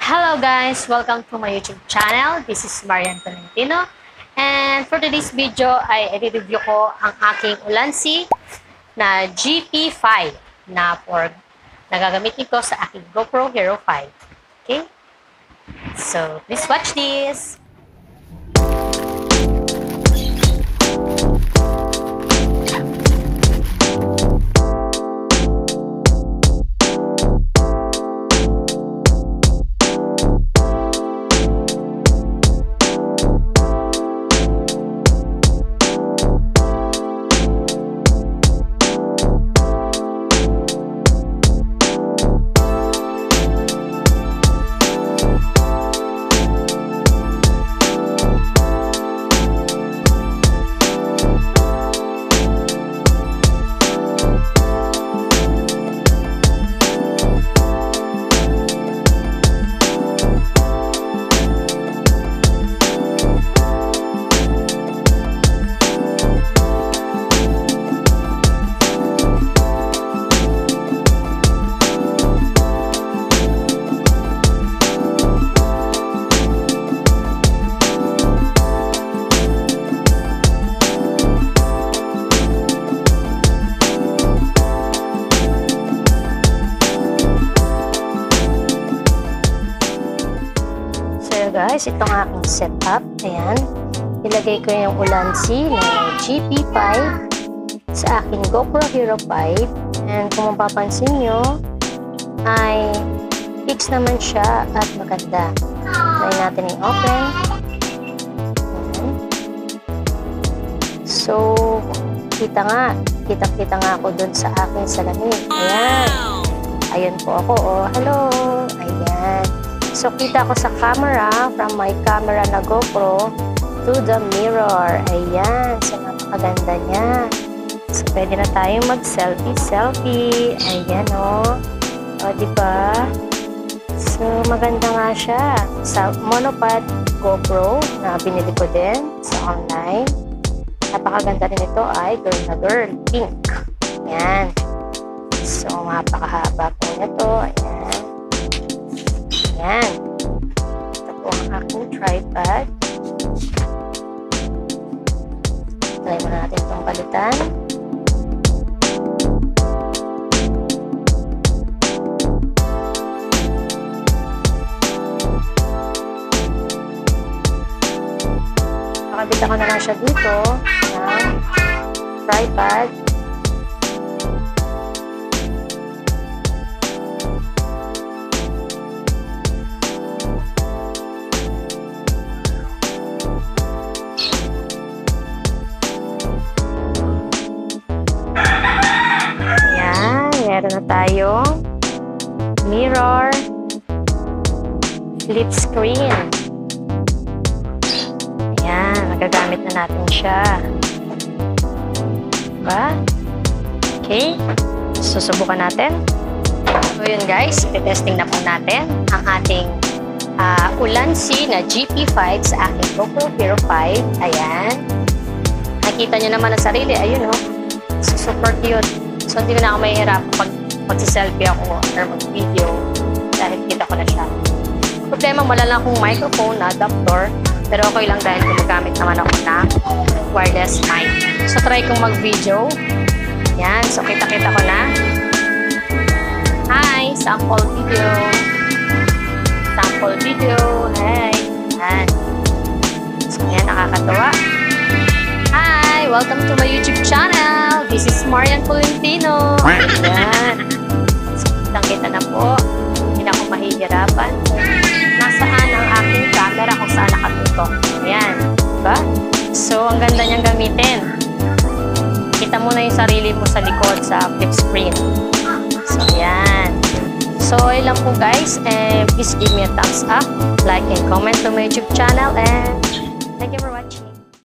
Hello guys, welcome to my YouTube channel. This is Marianne Tolentino, and for today's video ay i-review ko ang aking Ulanzi na GP-5 na nagagamitin ko sa aking GoPro Hero 5. Okay? So, please watch this. Guys, itong aking setup, ayan, ilagay ko yung Ulanzi na GP5 sa aking GoPro Hero 5, and kung mapapansin nyo ay fix naman siya at maganda. Try natin yung open. Ayan. So kita nga ako dun sa aking salamin. Ayan, ayun po ako, oh, hello, ayan. So, kita ko sa camera, from my camera na GoPro to the mirror. Ayan. So, napakaganda niya. So, pwede na tayong mag-selfie-selfie. Ayan, o. Oh. O, diba? So, maganda nga siya. Sa monopod GoPro na binili ko din sa online. Napakaganda din ito ay girl na girl. Pink. Ayan. So, napakahaba po nito. Ayan. Ayan. Ito po ang aking tripod. Try mo natin itong balitan. Nakabita ko na lang siya dito. Ayan. Tripod. Meron na tayong mirror, flip screen. Ayan, magagamit na natin siya. Diba? Okay, susubukan natin. So yun guys, i-testing na po natin ang ating Ulanzi na GP5 sa aking GoPro Hero 5. Ayan. Nakita nyo naman ang sarili. Ayun o. Oh. Super cute. So, hindi ko na ako mahihirap pag-selfie ako or mag-video dahil kita ko na siya. Problema, wala lang akong microphone na adapter, pero okay lang dahil gumagamit naman ako ng wireless mic. So, try kong mag-video. Yan. So, kita-kita ko na. Hi! Sample video. Sample video. Hi! Yan. So, yan. Nakakatawa. Hi! Welcome to my YouTube channel! This is Marianne Tolentino. Ayan. So, kita na po. Hindi na akong mahihirapan. Nasaan ang aking camera kung saan nakatutok. Ayan. Diba? So, ang ganda niyang gamitin. Kita mo na yung sarili mo sa likod sa flip screen. So, ayan. So, ayun lang po guys. And please give me a thumbs up. Like and comment to my YouTube channel. And thank you for watching.